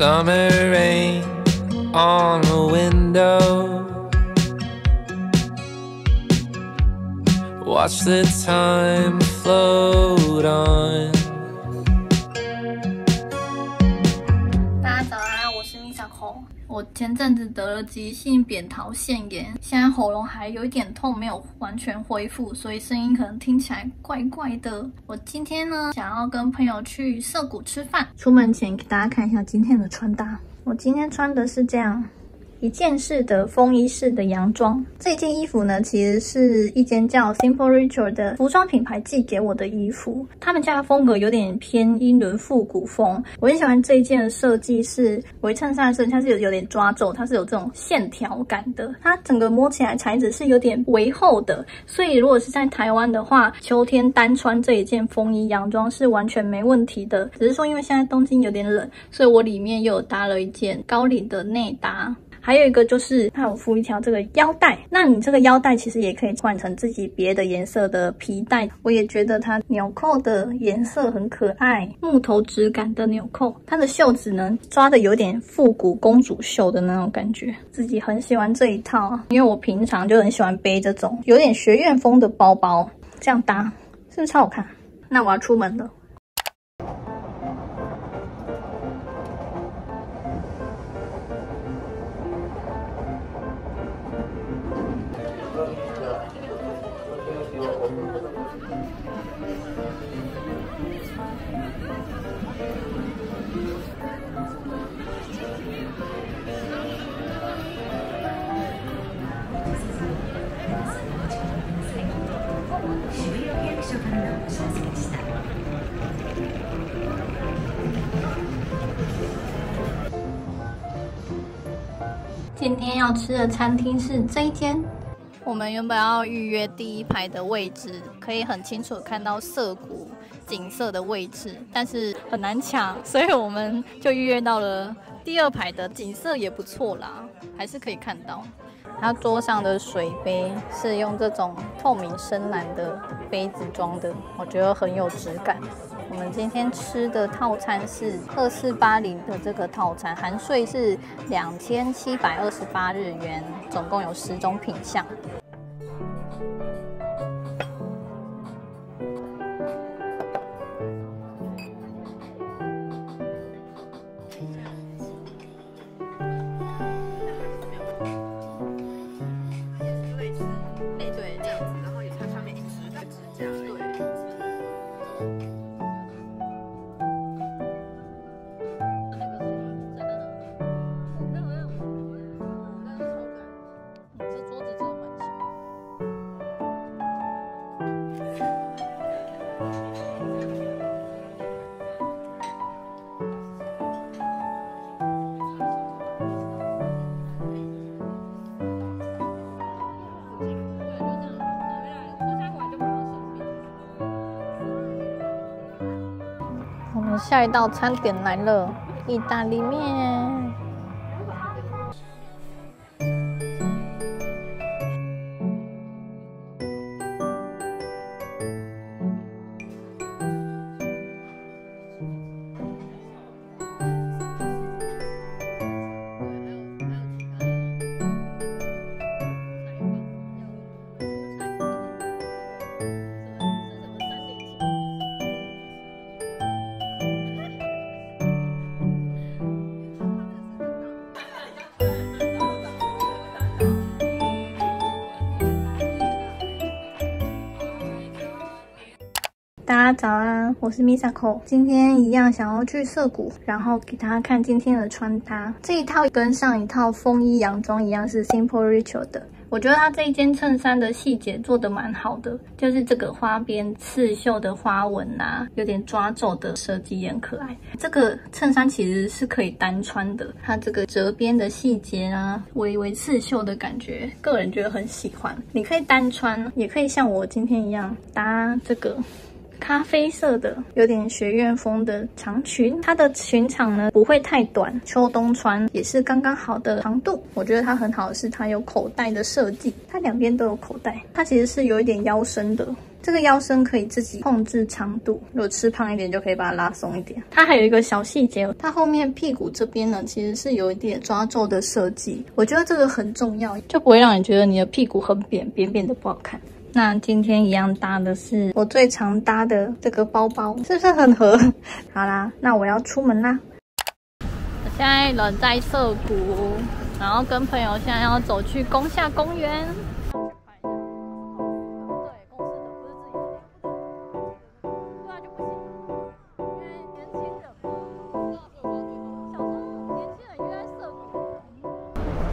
summer rain on the window. Watch the time float on. 大家早安，我是米小红。我前阵子得了急性扁桃腺炎，现在喉咙还有一点痛，没有完全恢复，所以声音可能听起来怪怪的。我今天呢，想要跟朋友去涩谷吃饭。出门前给大家看一下今天的穿搭。我今天穿的是这样。 一件式的风衣式的洋装，这件衣服呢，其实是一间叫 Simple Richard 的服装品牌寄给我的衣服。他们家的风格有点偏英伦复古风，我很喜欢这一件的设计是围衬衫的设计，它是有点抓皱，它是有这种线条感的。它整个摸起来材质是有点微厚的，所以如果是在台湾的话，秋天单穿这一件风衣洋装是完全没问题的。只是说因为现在东京有点冷，所以我里面又有搭了一件高领的内搭。 还有一个就是它有附一条这个腰带，那你这个腰带其实也可以换成自己别的颜色的皮带。我也觉得它纽扣的颜色很可爱，木头质感的纽扣，它的袖子呢抓的有点复古公主袖的那种感觉，自己很喜欢这一套啊，因为我平常就很喜欢背这种有点学院风的包包，这样搭是不是超好看？那我要出门了。 今天要吃的餐厅是这一间。 我们原本要预约第一排的位置，可以很清楚看到涩谷景色的位置，但是很难抢，所以我们就预约到了第二排的景色也不错啦，还是可以看到。它桌上的水杯是用这种透明深蓝的杯子装的，我觉得很有质感。我们今天吃的套餐是2480的这个套餐，含税是2728日元，总共有10种品项。 下一道餐点来了，意大利面。大家早安，我是 Misako。今天一样想要去涩谷，然后给大家看今天的穿搭。这一套跟上一套风衣洋装一样，是 Simple Ritual 的。我觉得它这一件衬衫的细节做得蛮好的，就是这个花边刺绣的花纹啊，有点抓皱的设计也很可爱。这个衬衫其实是可以单穿的，它这个折边的细节啊，微微刺绣的感觉，个人觉得很喜欢。你可以单穿，也可以像我今天一样搭这个。 咖啡色的，有点学院风的长裙，它的裙长呢不会太短，秋冬穿也是刚刚好的长度。我觉得它很好的是它有口袋的设计，它两边都有口袋，它其实是有一点腰身的，这个腰身可以自己控制长度，如果吃胖一点就可以把它拉松一点。它还有一个小细节，它后面屁股这边呢其实是有一点抓皱的设计，我觉得这个很重要，就不会让你觉得你的屁股很扁，扁扁的不好看。那今天一样搭的是我最常搭的这个包包，是不是很合？好啦，那我要出门啦。我现在人在涩谷，然后跟朋友现在要走去宫下公园。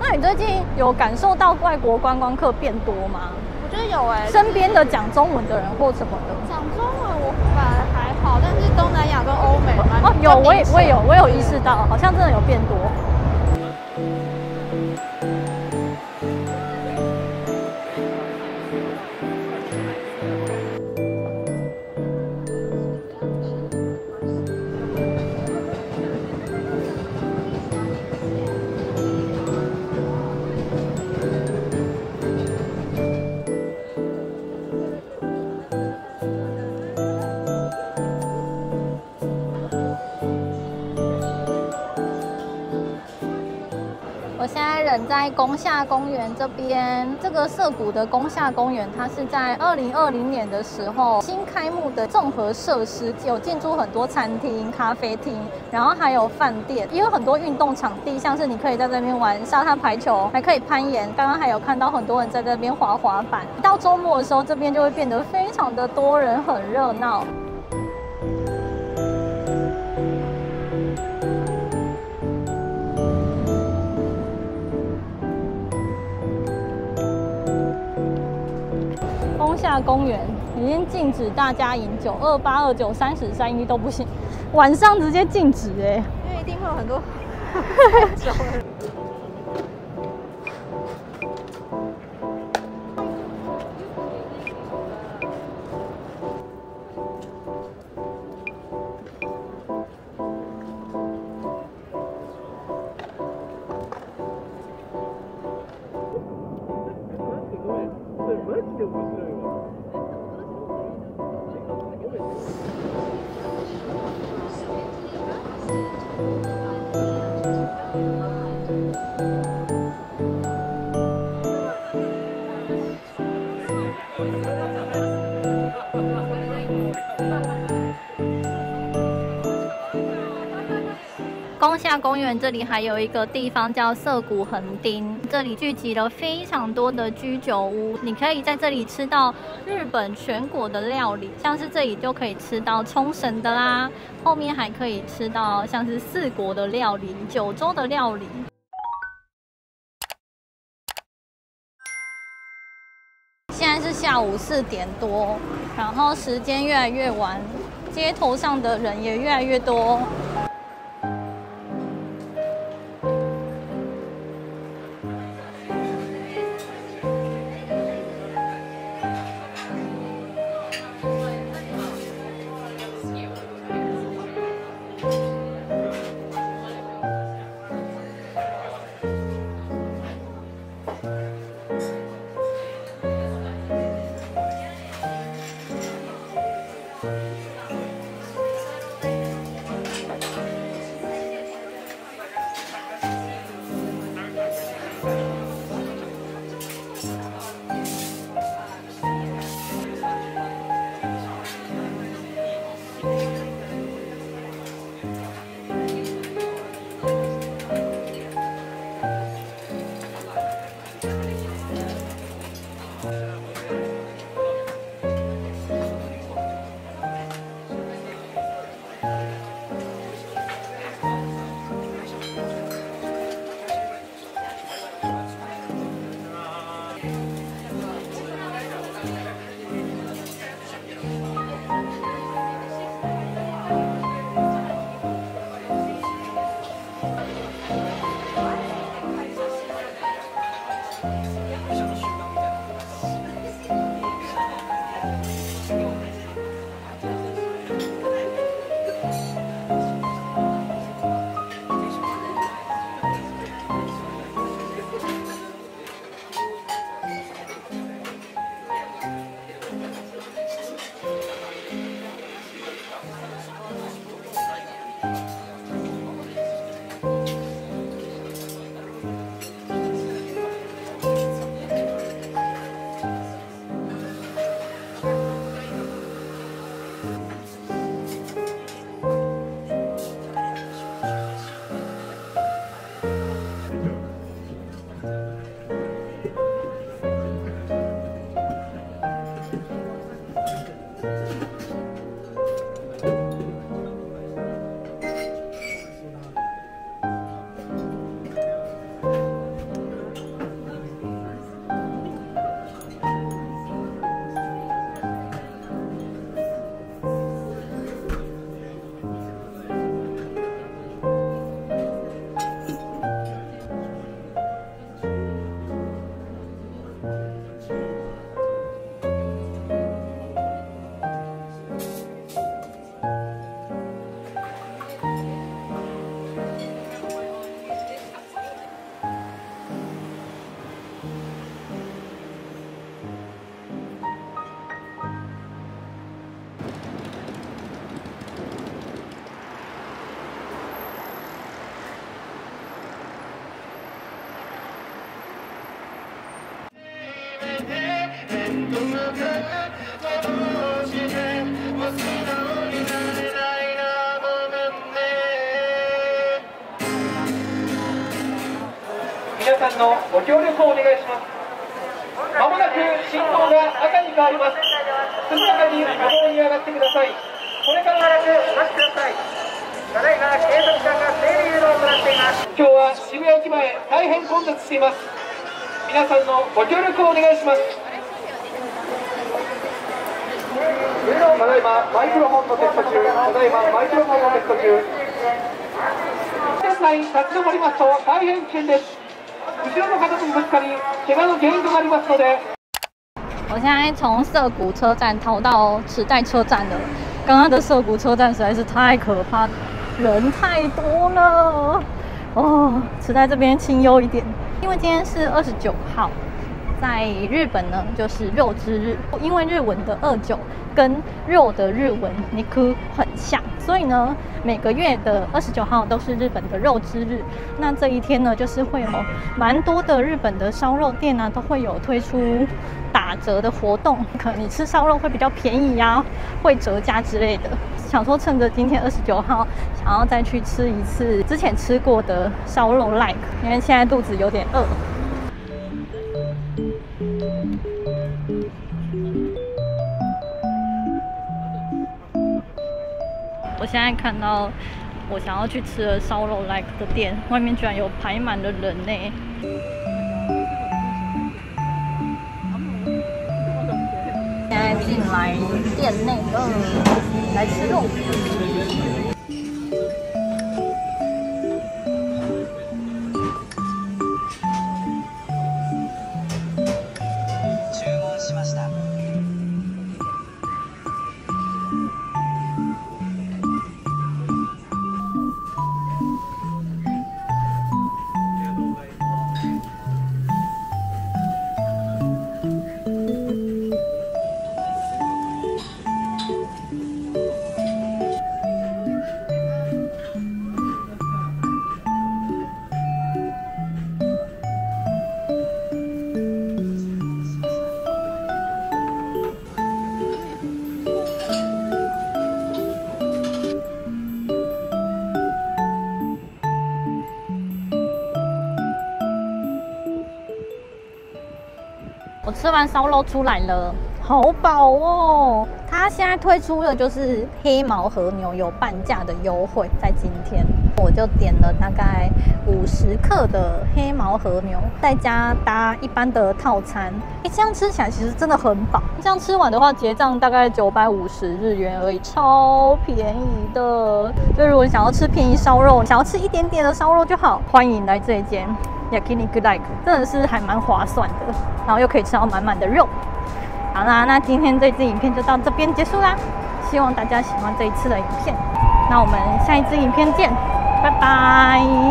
那你最近有感受到外国观光客变多吗？我觉得有哎、欸，身边的讲中文的人或什么的。讲中文我反而还好，但是东南亚跟欧美哦，有我有意识到，好像真的有变多。人在宫下公园这边，这个涩谷的宫下公园，它是在2020年的时候新开幕的综合设施，有进驻很多餐厅、咖啡厅，然后还有饭店，也有很多运动场地，像是你可以在这边玩沙滩排球，还可以攀岩。刚刚还有看到很多人在这边滑滑板。到周末的时候，这边就会变得非常的多人，很热闹。下公园已经禁止大家饮酒，28、29、30、31都不行，晚上直接禁止哎、欸，因为一定会有很多酒。宫下公园这里还有一个地方叫涩谷横町，这里聚集了非常多的居酒屋，你可以在这里吃到日本全国的料理，像是这里就可以吃到冲绳的啦，后面还可以吃到像是四国的料理、九州的料理。现在是下午4点多，然后时间越来越晚，街头上的人也越来越多。皆さんのご協力をお願いします。まもなく信号が赤に変わります。速やかに歩道に上がってください。これから並ぶお待ちください。ただいま警察官が整理誘導を行っています。今日は渋谷駅前大変混雑しています。皆さんのご協力をお願いします。ただいまマイクロフォンのテスト中。ただいまマイクロフォンのテスト中。現在立ち上りますと大変危険です。後ろの方とぶつかり、怪我の原因となりますので。我现在从涩谷车站逃到池袋车站了。刚刚的涩谷车站实在是太可怕，人太多了。哦，池袋这边清幽一点，因为今天是29号，在日本呢就是肉之日，因为日文的29跟肉的日文 niku 很像，所以呢每个月的29号都是日本的肉之日。那这一天呢，就是会有蛮多的日本的烧肉店啊，都会有推出打折的活动，可能你吃烧肉会比较便宜啊，会折价之类的。想说趁着今天29号，想要再去吃一次之前吃过的烧肉 like， 因为现在肚子有点饿。我现在看到我想要去吃的烧肉 like 的店，外面居然有排满了人呢。现在进来店内了，来吃肉。我吃完烧肉出来了，好饱哦！它现在推出的就是黑毛和牛有半价的优惠，在今天我就点了大概50克的黑毛和牛，再加搭一般的套餐。哎，这样吃起来其实真的很饱。这样吃完的话，结账大概950日元而已，超便宜的。所以如果你想要吃便宜烧肉，想要吃一点点的烧肉就好，欢迎来这一间。Yakiniku Like 真的是还蛮划算的，然后又可以吃到满满的肉。好啦，那今天这支影片就到这边结束啦，希望大家喜欢这一次的影片。那我们下一支影片见，拜拜。